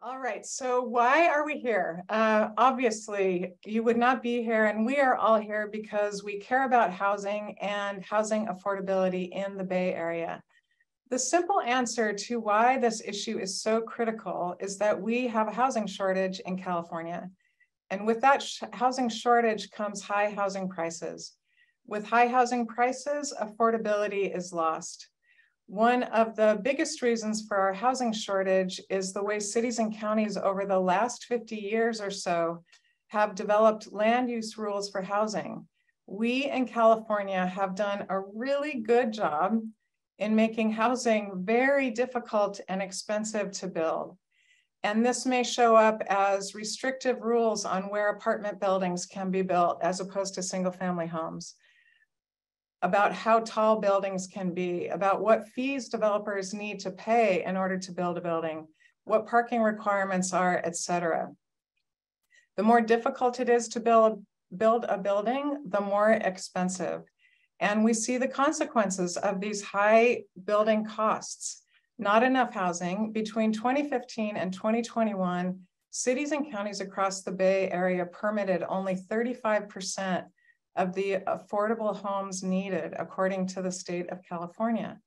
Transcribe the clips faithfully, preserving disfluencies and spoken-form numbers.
All right, so why are we here? Uh, obviously, you would not be here, and we are all here because we care about housing and housing affordability in the Bay Area. The simple answer to why this issue is so critical is that we have a housing shortage in California. And with that sh- housing shortage comes high housing prices. With high housing prices, affordability is lost. One of the biggest reasons for our housing shortage is the way cities and counties over the last fifty years or so have developed land use rules for housing. We in California have done a really good job in making housing very difficult and expensive to build. And this may show up as restrictive rules on where apartment buildings can be built as opposed to single family homes, about how tall buildings can be, about what fees developers need to pay in order to build a building, what parking requirements are, et cetera. The more difficult it is to build, build a building, the more expensive. And we see the consequences of these high building costs. Not enough housing. Between twenty fifteen and twenty twenty-one, cities and counties across the Bay Area permitted only thirty-five percent of the affordable homes needed, according to the state of California.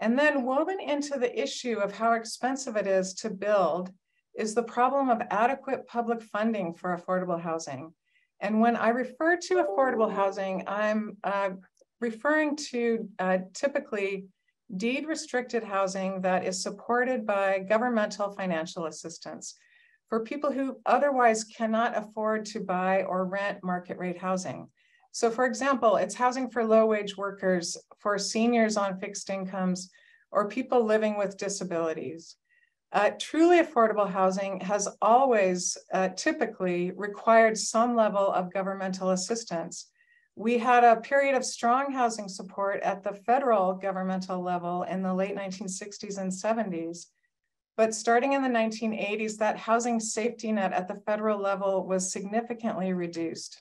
And then woven into the issue of how expensive it is to build is the problem of adequate public funding for affordable housing. And when I refer to affordable housing, I'm uh, referring to uh, typically deed-restricted housing that is supported by governmental financial assistance for people who otherwise cannot afford to buy or rent market-rate housing. So for example, it's housing for low-wage workers, for seniors on fixed incomes, or people living with disabilities. Uh, truly affordable housing has always uh, typically required some level of governmental assistance. We had a period of strong housing support at the federal governmental level in the late nineteen sixties and seventies, but starting in the nineteen eighties, that housing safety net at the federal level was significantly reduced.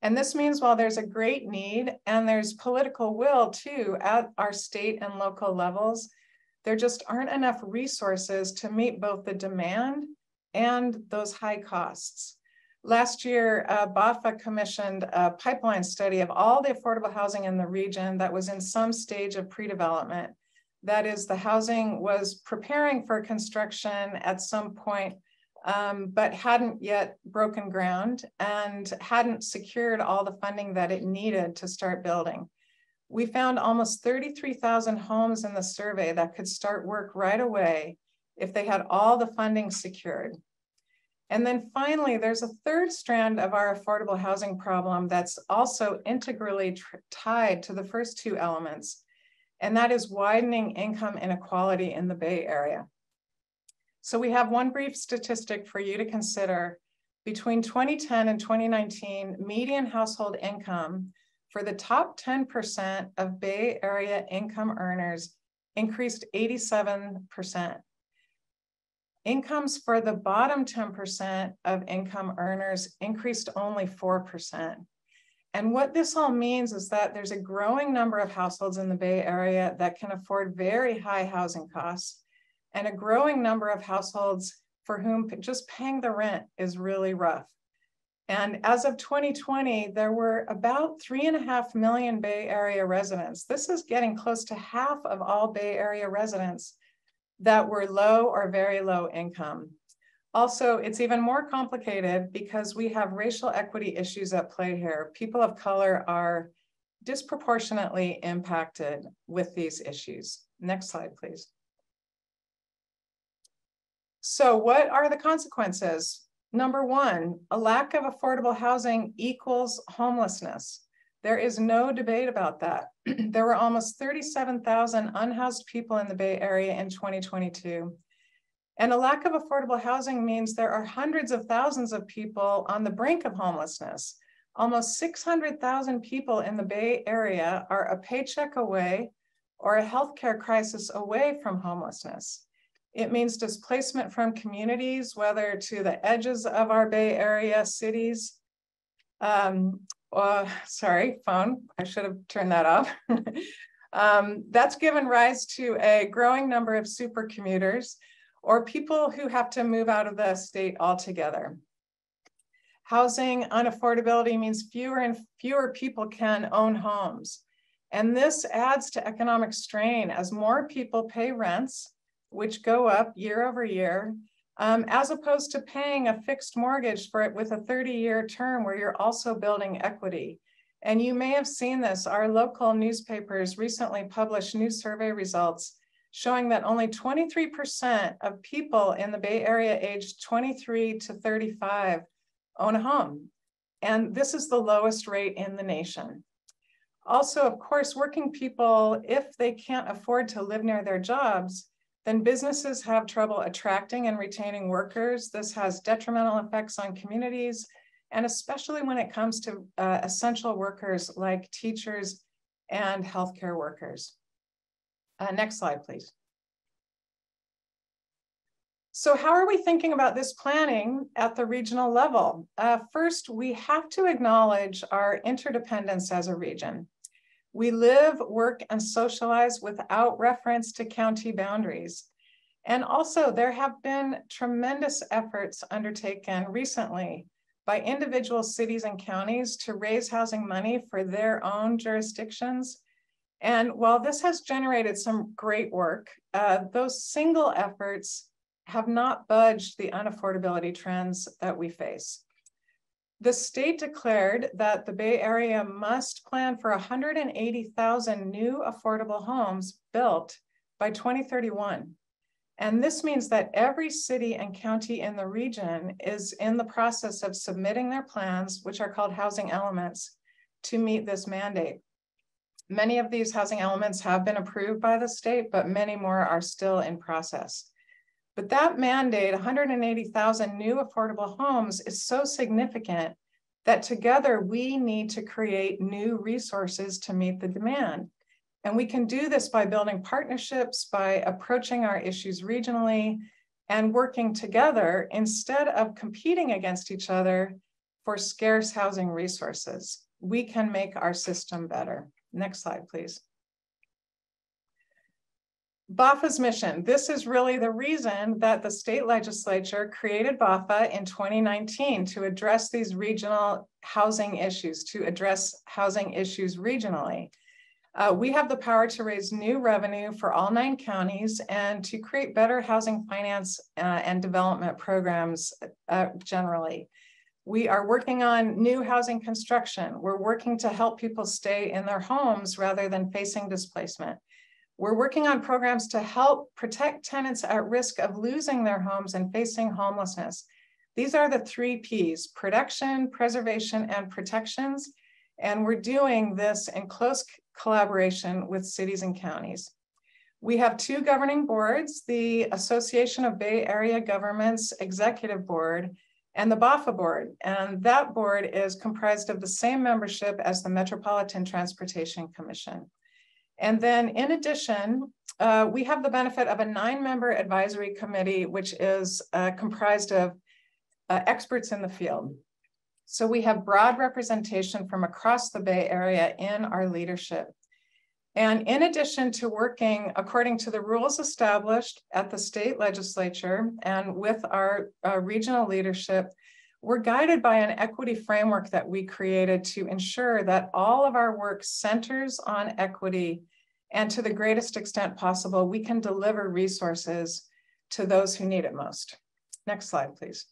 And this means while there's a great need and there's political will too at our state and local levels, there just aren't enough resources to meet both the demand and those high costs. Last year, uh, B A F A commissioned a pipeline study of all the affordable housing in the region that was in some stage of pre-development. That is, the housing was preparing for construction at some point, Um, but hadn't yet broken ground and hadn't secured all the funding that it needed to start building. We found almost thirty-three thousand homes in the survey that could start work right away if they had all the funding secured. And then finally, there's a third strand of our affordable housing problem that's also integrally tied to the first two elements, and that is widening income inequality in the Bay Area. So we have one brief statistic for you to consider. Between twenty ten and twenty nineteen, median household income for the top ten percent of Bay Area income earners increased eighty-seven percent. Incomes for the bottom ten percent of income earners increased only four percent. And what this all means is that there's a growing number of households in the Bay Area that can afford very high housing costs, and a growing number of households for whom just paying the rent is really rough. And as of twenty twenty, there were about three and a half million Bay Area residents. This is getting close to half of all Bay Area residents that were low or very low income. Also, it's even more complicated because we have racial equity issues at play here. People of color are disproportionately impacted with these issues. Next slide, please. So what are the consequences? Number one, a lack of affordable housing equals homelessness. There is no debate about that. There were almost thirty-seven thousand unhoused people in the Bay Area in twenty twenty-two. And a lack of affordable housing means there are hundreds of thousands of people on the brink of homelessness. Almost six hundred thousand people in the Bay Area are a paycheck away or a healthcare crisis away from homelessness. It means displacement from communities, whether to the edges of our Bay Area cities. Um, uh, sorry, phone, I should have turned that off. um, that's given rise to a growing number of super commuters or people who have to move out of the state altogether. Housing unaffordability means fewer and fewer people can own homes. And this adds to economic strain as more people pay rents, which go up year over year, um, as opposed to paying a fixed mortgage for it with a thirty year term where you're also building equity. And you may have seen this. Our local newspapers recently published new survey results showing that only twenty-three percent of people in the Bay Area aged twenty-three to thirty-five own a home. And this is the lowest rate in the nation. Also, of course, working people, if they can't afford to live near their jobs, then businesses have trouble attracting and retaining workers. This has detrimental effects on communities, and especially when it comes to uh, essential workers like teachers and healthcare workers. Uh, next slide, please. So how are we thinking about this planning at the regional level? Uh, first, we have to acknowledge our interdependence as a region. We live, work, and socialize without reference to county boundaries. And also, there have been tremendous efforts undertaken recently by individual cities and counties to raise housing money for their own jurisdictions. And while this has generated some great work, uh, those single efforts have not budged the unaffordability trends that we face. The state declared that the Bay Area must plan for one hundred eighty thousand new affordable homes built by twenty thirty-one. And this means that every city and county in the region is in the process of submitting their plans, which are called housing elements, to meet this mandate. Many of these housing elements have been approved by the state, but many more are still in process. But that mandate, one hundred eighty thousand new affordable homes, is so significant that together we need to create new resources to meet the demand. And we can do this by building partnerships, by approaching our issues regionally, and working together instead of competing against each other for scarce housing resources. We can make our system better. Next slide, please. B A F A's mission. This is really the reason that the state legislature created B A F A in twenty nineteen to address these regional housing issues, to address housing issues regionally. Uh, we have the power to raise new revenue for all nine counties and to create better housing finance uh, and development programs uh, generally. We are working on new housing construction. We're working to help people stay in their homes rather than facing displacement. We're working on programs to help protect tenants at risk of losing their homes and facing homelessness. These are the three P's: production, preservation, and protections. And we're doing this in close collaboration with cities and counties. We have two governing boards, the Association of Bay Area Governments Executive Board and the B A F A Board. And that board is comprised of the same membership as the Metropolitan Transportation Commission. And then in addition, uh, we have the benefit of a nine member advisory committee, which is uh, comprised of uh, experts in the field. So we have broad representation from across the Bay Area in our leadership. And in addition to working according to the rules established at the state legislature and with our uh, regional leadership, we're guided by an equity framework that we created to ensure that all of our work centers on equity, and to the greatest extent possible, we can deliver resources to those who need it most. Next slide, please.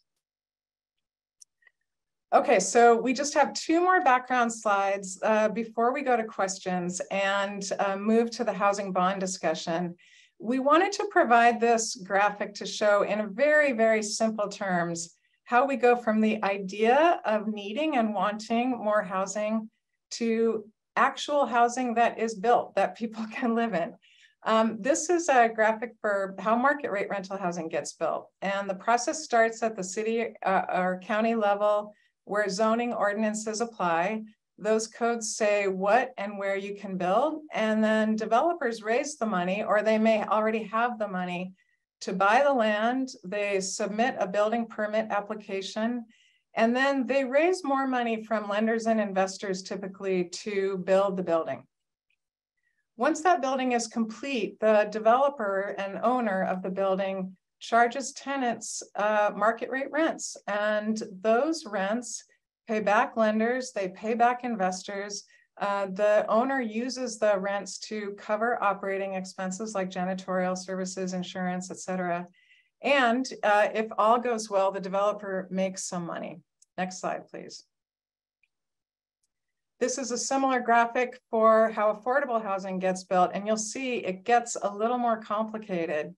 Okay, so we just have two more background slides uh, before we go to questions and uh, move to the housing bond discussion. We wanted to provide this graphic to show in a very, very simple terms how we go from the idea of needing and wanting more housing to actual housing that is built, that people can live in. Um, this is a graphic for how market rate rental housing gets built. And the process starts at the city uh, or county level where zoning ordinances apply. Those codes say what and where you can build. And then developers raise the money, or they may already have the money to buy the land. They submit a building permit application, and then they raise more money from lenders and investors typically to build the building. Once that building is complete, the developer and owner of the building charges tenants uh, market rate rents, and those rents pay back lenders, they pay back investors. Uh, the owner uses the rents to cover operating expenses like janitorial services, insurance, et cetera. And uh, if all goes well, the developer makes some money. Next slide, please. This is a similar graphic for how affordable housing gets built, and you'll see it gets a little more complicated.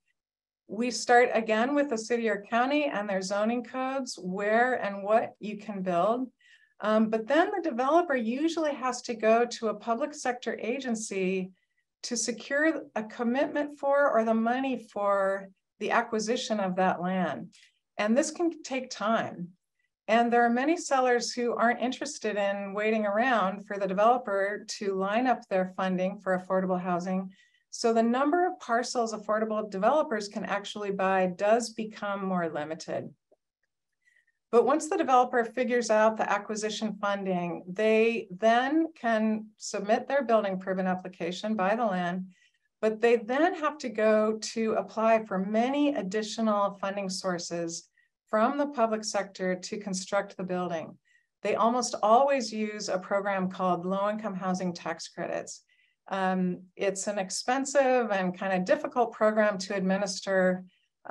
We start again with the city or county and their zoning codes, where and what you can build. Um, but then the developer usually has to go to a public sector agency to secure a commitment for or the money for the acquisition of that land. And this can take time. And there are many sellers who aren't interested in waiting around for the developer to line up their funding for affordable housing. So the number of parcels affordable developers can actually buy does become more limited. But once the developer figures out the acquisition funding, they then can submit their building permit application, buy the land, but they then have to go to apply for many additional funding sources from the public sector to construct the building. They almost always use a program called low-income housing tax credits. Um, it's an expensive and kind of difficult program to administer,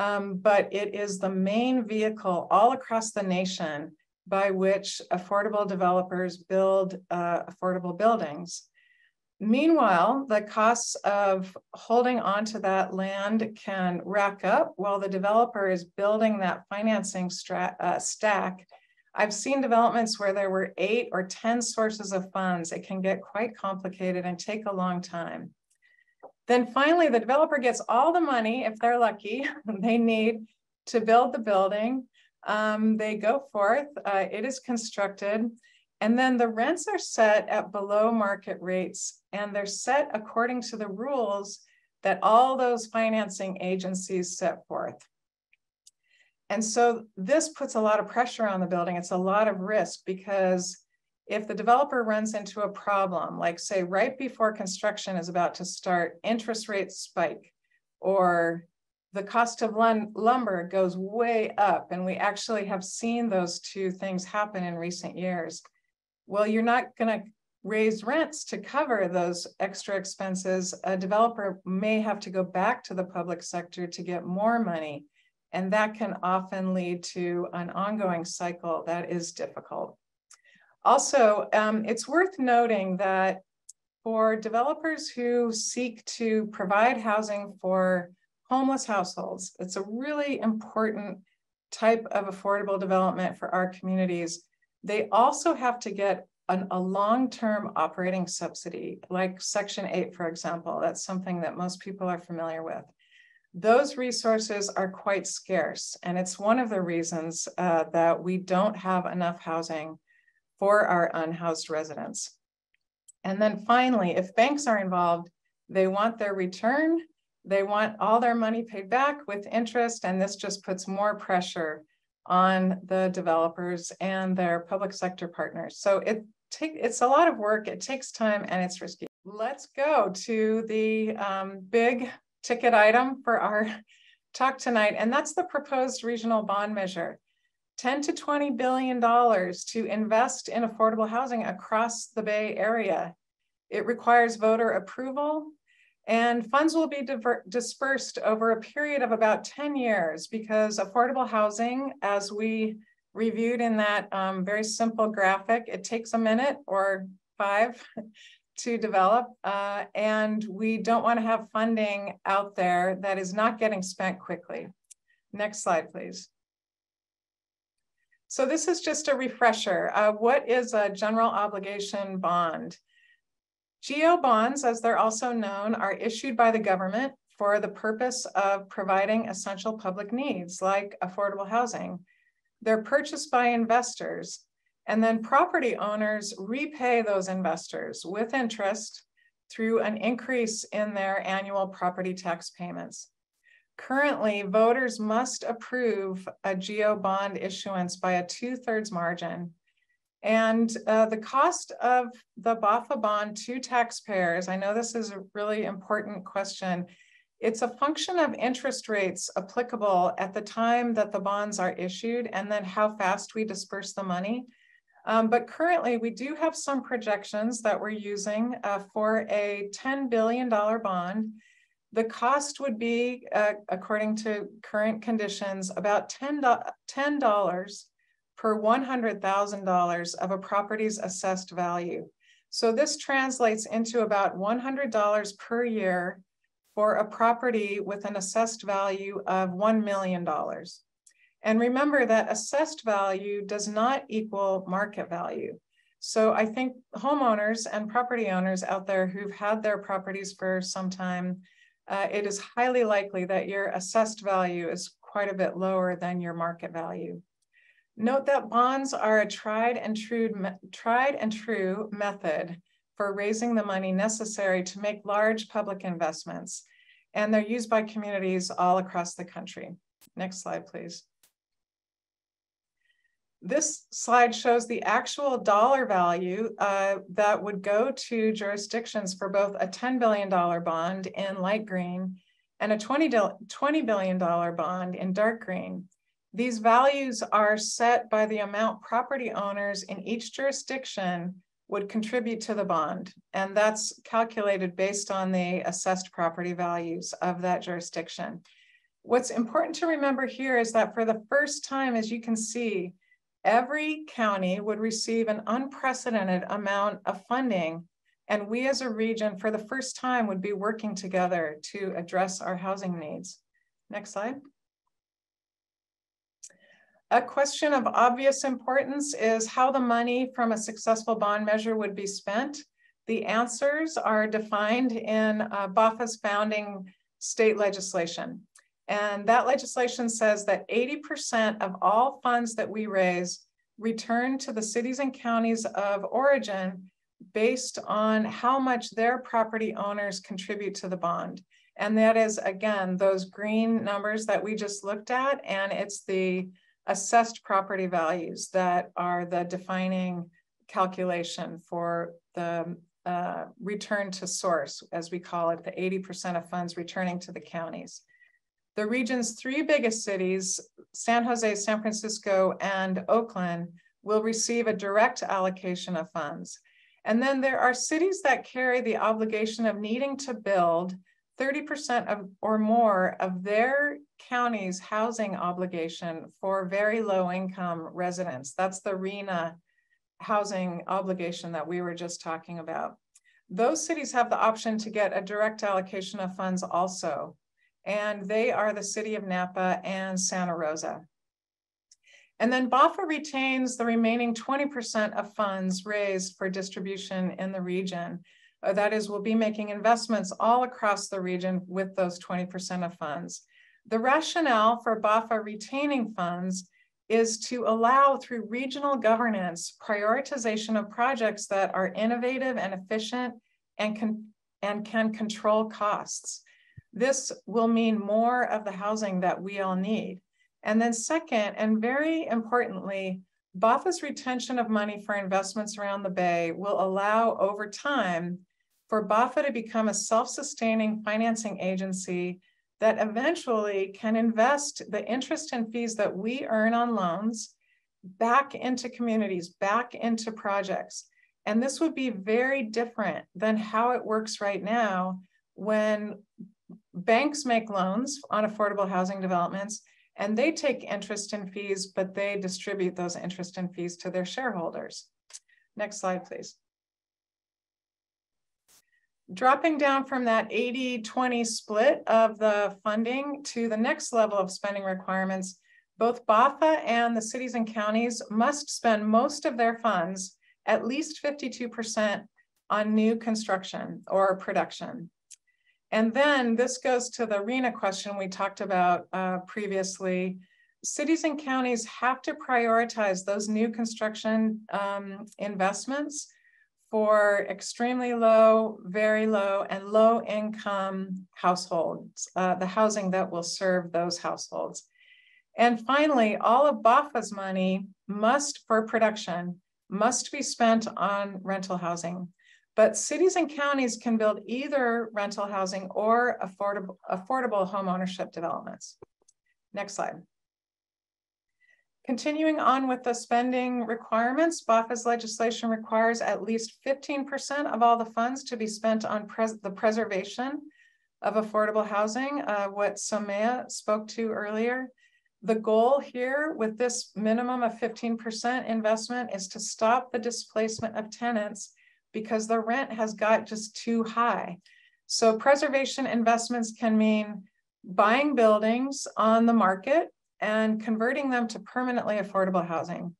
Um, but it is the main vehicle all across the nation by which affordable developers build uh, affordable buildings. Meanwhile, the costs of holding onto that land can rack up while the developer is building that financing stra- uh, stack. I've seen developments where there were eight or ten sources of funds. It can get quite complicated and take a long time. Then finally, the developer gets all the money, if they're lucky, they need to build the building. Um, they go forth, uh, it is constructed, and then the rents are set at below market rates, and they're set according to the rules that all those financing agencies set forth. And so this puts a lot of pressure on the building. It's a lot of risk, because if the developer runs into a problem, like say right before construction is about to start, interest rates spike, or the cost of lumber goes way up, and we actually have seen those two things happen in recent years, well, you're not going to raise rents to cover those extra expenses. A developer may have to go back to the public sector to get more money, and that can often lead to an ongoing cycle that is difficult. Also, um, it's worth noting that for developers who seek to provide housing for homeless households, it's a really important type of affordable development for our communities. They also have to get an, a long-term operating subsidy, like Section eight, for example. That's something that most people are familiar with. Those resources are quite scarce, and it's one of the reasons uh, that we don't have enough housing for our unhoused residents. And then finally, if banks are involved, they want their return, they want all their money paid back with interest, and this just puts more pressure on the developers and their public sector partners. So it take, it's a lot of work, it takes time, and it's risky. Let's go to the um, big ticket item for our talk tonight, and that's the proposed regional bond measure. ten to twenty billion dollars to invest in affordable housing across the Bay Area. It requires voter approval, and funds will be dispersed over a period of about ten years, because affordable housing, as we reviewed in that um, very simple graphic, it takes a minute or five to develop, uh, and we don't want to have funding out there that is not getting spent quickly. Next slide, please. So this is just a refresher. Uh, what is a general obligation bond? G O bonds, as they're also known, are issued by the government for the purpose of providing essential public needs like affordable housing. They're purchased by investors, and then property owners repay those investors with interest through an increase in their annual property tax payments. Currently, voters must approve a G O bond issuance by a two-thirds margin. And uh, the cost of the B A F A bond to taxpayers, I know this is a really important question, It's a function of interest rates applicable at the time that the bonds are issued and then how fast we disperse the money. Um, but currently we do have some projections that we're using uh, for a ten billion dollar bond. The cost would be, uh, according to current conditions, about ten dollars per one hundred thousand dollars of a property's assessed value. So this translates into about one hundred dollars per year for a property with an assessed value of one million dollars. And remember that assessed value does not equal market value. So I think homeowners and property owners out there who've had their properties for some time, uh, it is highly likely that your assessed value is quite a bit lower than your market value. Note that bonds are a tried and true, tried and true method for raising the money necessary to make large public investments, and they're used by communities all across the country. Next slide, please. This slide shows the actual dollar value uh, that would go to jurisdictions for both a ten billion dollar bond in light green and a twenty billion dollar bond in dark green. These values are set by the amount property owners in each jurisdiction would contribute to the bond, and that's calculated based on the assessed property values of that jurisdiction. What's important to remember here is that for the first time, as you can see, every county would receive an unprecedented amount of funding, and we as a region for the first time would be working together to address our housing needs. Next slide. A question of obvious importance is how the money from a successful bond measure would be spent. The answers are defined in uh, B A F A's founding state legislation. And that legislation says that eighty percent of all funds that we raise return to the cities and counties of origin based on how much their property owners contribute to the bond. And that is, again, those green numbers that we just looked at, and it's the assessed property values that are the defining calculation for the uh, return to source, as we call it, the eighty percent of funds returning to the counties. The region's three biggest cities, San Jose, San Francisco, and Oakland, will receive a direct allocation of funds. And then there are cities that carry the obligation of needing to build thirty percent of or more of their county's housing obligation for very low income residents. That's the R H N A housing obligation that we were just talking about. Those cities have the option to get a direct allocation of funds also, and they are the city of Napa and Santa Rosa. And then B A F A retains the remaining twenty percent of funds raised for distribution in the region. That is, we'll be making investments all across the region with those twenty percent of funds. The rationale for B A F A retaining funds is to allow, through regional governance, prioritization of projects that are innovative and efficient and can, and can control costs. This will mean more of the housing that we all need. And then second, and very importantly, B A F A's retention of money for investments around the Bay will allow, over time, for B A F A to become a self-sustaining financing agency that eventually can invest the interest and fees that we earn on loans back into communities, back into projects. And this would be very different than how it works right now when banks make loans on affordable housing developments and they take interest and fees, but they distribute those interest and fees to their shareholders. Next slide, please. Dropping down from that eighty twenty split of the funding to the next level of spending requirements, both B A F A and the cities and counties must spend most of their funds, at least fifty-two percent, on new construction or production. And then this goes to the R H N A question we talked about uh, previously. Cities and counties have to prioritize those new construction um, investments for extremely low, very low, and low income households, uh, the housing that will serve those households. And finally, all of B A F A's money must, for production, must be spent on rental housing. But cities and counties can build either rental housing or affordable, affordable home ownership developments. Next slide. Continuing on with the spending requirements, B A F A's legislation requires at least fifteen percent of all the funds to be spent on pres the preservation of affordable housing, uh, what Somaya spoke to earlier. The goal here with this minimum of fifteen percent investment is to stop the displacement of tenants because the rent has got just too high. So preservation investments can mean buying buildings on the market and converting them to permanently affordable housing.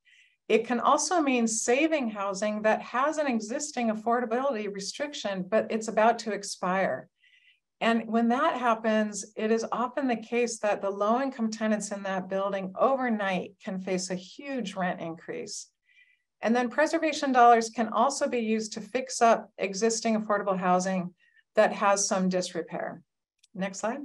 It can also mean saving housing that has an existing affordability restriction, but it's about to expire. And when that happens, it is often the case that the low-income tenants in that building overnight can face a huge rent increase. And then preservation dollars can also be used to fix up existing affordable housing that has some disrepair. Next slide.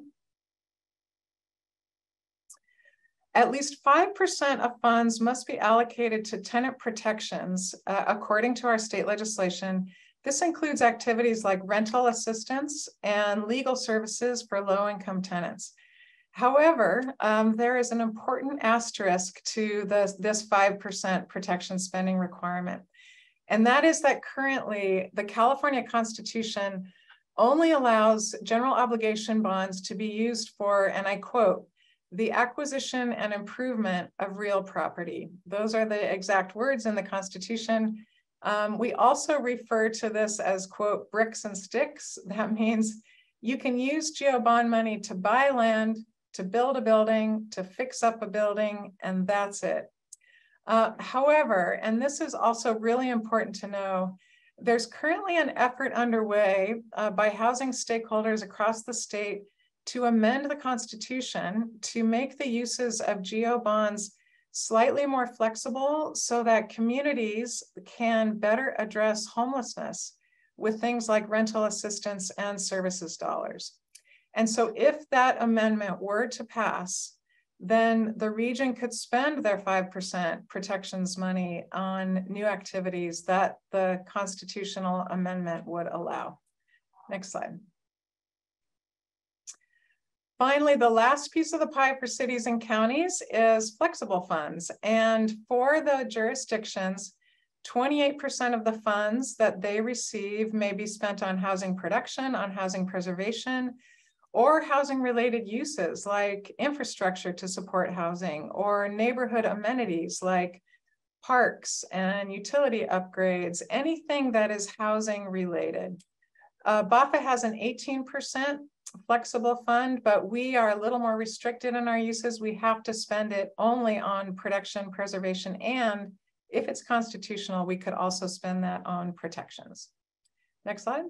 At least five percent of funds must be allocated to tenant protections, uh, according to our state legislation. This includes activities like rental assistance and legal services for low-income tenants. However, um, there is an important asterisk to the, this five percent protection spending requirement. And that is that currently the California Constitution only allows general obligation bonds to be used for, and I quote, the acquisition and improvement of real property. Those are the exact words in the Constitution. Um, we also refer to this as, quote, bricks and sticks. That means you can use geo-bond money to buy land, to build a building, to fix up a building, and that's it. Uh, however, and this is also really important to know, there's currently an effort underway uh, by housing stakeholders across the state to amend the Constitution to make the uses of geo-bonds slightly more flexible so that communities can better address homelessness with things like rental assistance and services dollars. And so if that amendment were to pass, then the region could spend their five percent protections money on new activities that the constitutional amendment would allow. Next slide. Finally, the last piece of the pie for cities and counties is flexible funds. And for the jurisdictions, twenty-eight percent of the funds that they receive may be spent on housing production, on housing preservation, or housing-related uses like infrastructure to support housing, or neighborhood amenities like parks and utility upgrades, anything that is housing-related. Uh, B A F A has an eighteen percent flexible fund, but we are a little more restricted in our uses. We have to spend it only on production, preservation, and if it's constitutional, we could also spend that on protections. Next slide.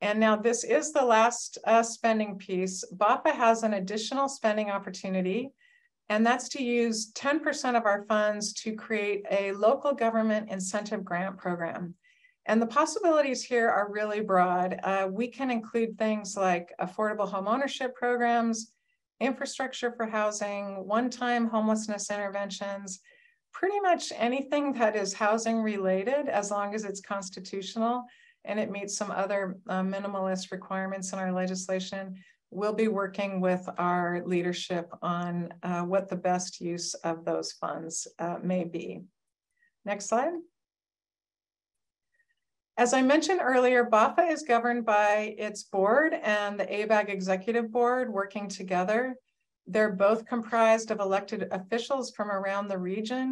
And now this is the last uh, spending piece. B A F A has an additional spending opportunity, and that's to use ten percent of our funds to create a local government incentive grant program. And the possibilities here are really broad. Uh, we can include things like affordable home ownership programs, infrastructure for housing, one-time homelessness interventions, pretty much anything that is housing related as long as it's constitutional and it meets some other uh, minimalist requirements in our legislation. We'll be working with our leadership on uh, what the best use of those funds uh, may be. Next slide. As I mentioned earlier, B A F A is governed by its board and the A B A G executive board working together. They're both comprised of elected officials from around the region.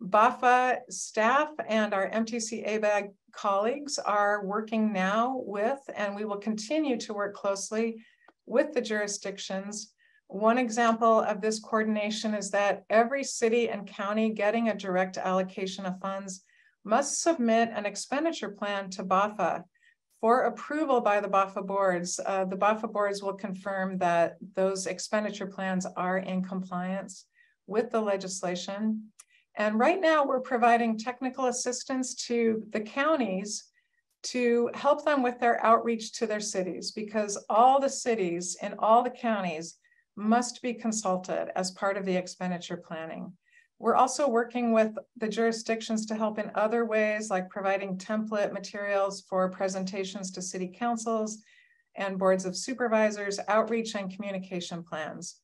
B A F A staff and our M T C A B A G colleagues are working now with, and we will continue to work closely with the jurisdictions. One example of this coordination is that every city and county getting a direct allocation of funds must submit an expenditure plan to B A F A for approval by the B A F A boards. Uh, the B A F A boards will confirm that those expenditure plans are in compliance with the legislation. And right now we're providing technical assistance to the counties to help them with their outreach to their cities, because all the cities in all the counties must be consulted as part of the expenditure planning. We're also working with the jurisdictions to help in other ways, like providing template materials for presentations to city councils and boards of supervisors, outreach and communication plans.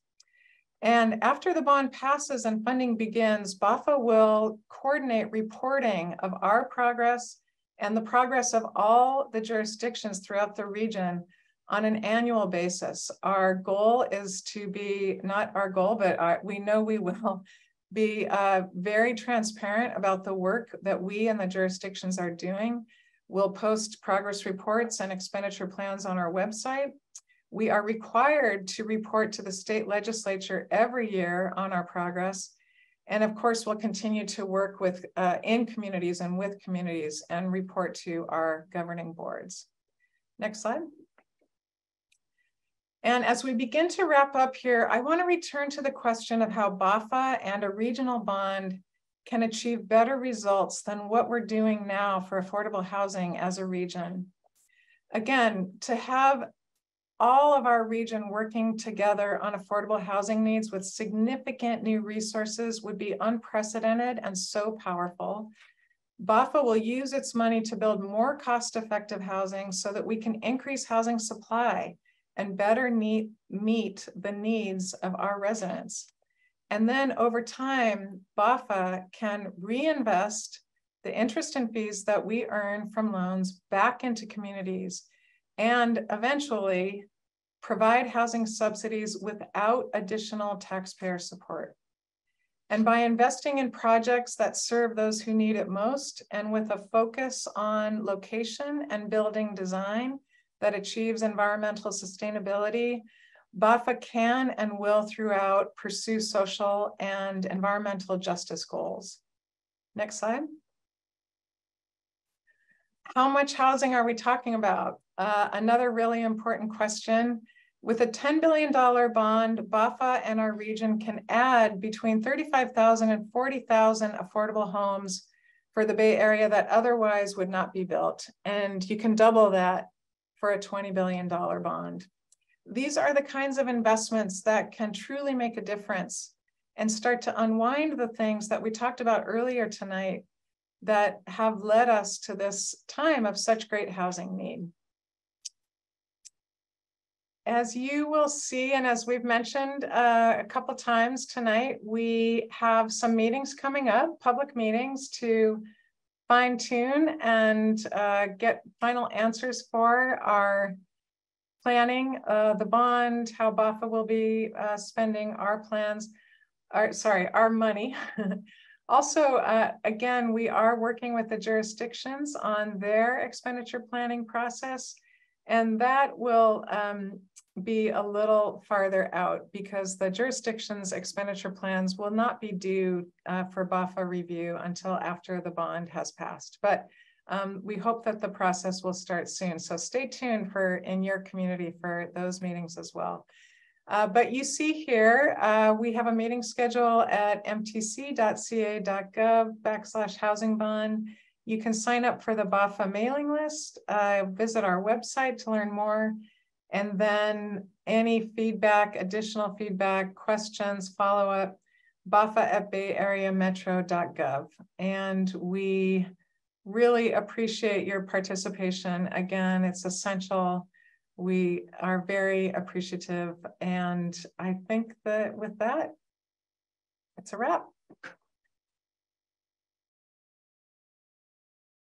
And after the bond passes and funding begins, B A F A will coordinate reporting of our progress and the progress of all the jurisdictions throughout the region on an annual basis. Our goal is to be, not our goal, but our, we know we will be uh, very transparent about the work that we and the jurisdictions are doing. We'll post progress reports and expenditure plans on our website. We are required to report to the state legislature every year on our progress. And of course, we'll continue to work with uh, in communities and with communities and report to our governing boards. Next slide. And as we begin to wrap up here, I want to return to the question of how B A F A and a regional bond can achieve better results than what we're doing now for affordable housing as a region. Again, to have all of our region working together on affordable housing needs with significant new resources would be unprecedented and so powerful. B A F A will use its money to build more cost-effective housing so that we can increase housing supply and better meet, meet the needs of our residents. And then over time, B A F A can reinvest the interest and fees that we earn from loans back into communities and eventually provide housing subsidies without additional taxpayer support. And by investing in projects that serve those who need it most and with a focus on location and building design that achieves environmental sustainability, B A F A can and will throughout pursue social and environmental justice goals. Next slide. How much housing are we talking about? Uh, another really important question. With a ten billion dollar bond, B A F A and our region can add between thirty-five thousand and forty thousand affordable homes for the Bay Area that otherwise would not be built. And you can double that for a twenty billion dollar bond. These are the kinds of investments that can truly make a difference and start to unwind the things that we talked about earlier tonight that have led us to this time of such great housing need. As you will see, and as we've mentioned uh, a couple times tonight, we have some meetings coming up, public meetings to fine tune and uh, get final answers for our planning, uh, the bond, how B A F A will be uh, spending our plans, our, sorry, our money. Also, uh, again, we are working with the jurisdictions on their expenditure planning process, and that will um, be a little farther out because the jurisdictions' expenditure plans will not be due uh, for B A F A review until after the bond has passed. But um, we hope that the process will start soon. So stay tuned for in your community for those meetings as well. Uh, but you see here, uh, we have a meeting schedule at mtc.ca.gov backslash housing bond. You can sign up for the B A F A mailing list, uh, visit our website to learn more. And then any feedback, additional feedback, questions, follow up, B A F A at bay area metro dot gov. And we really appreciate your participation. Again, it's essential. We are very appreciative. And I think that with that, it's a wrap.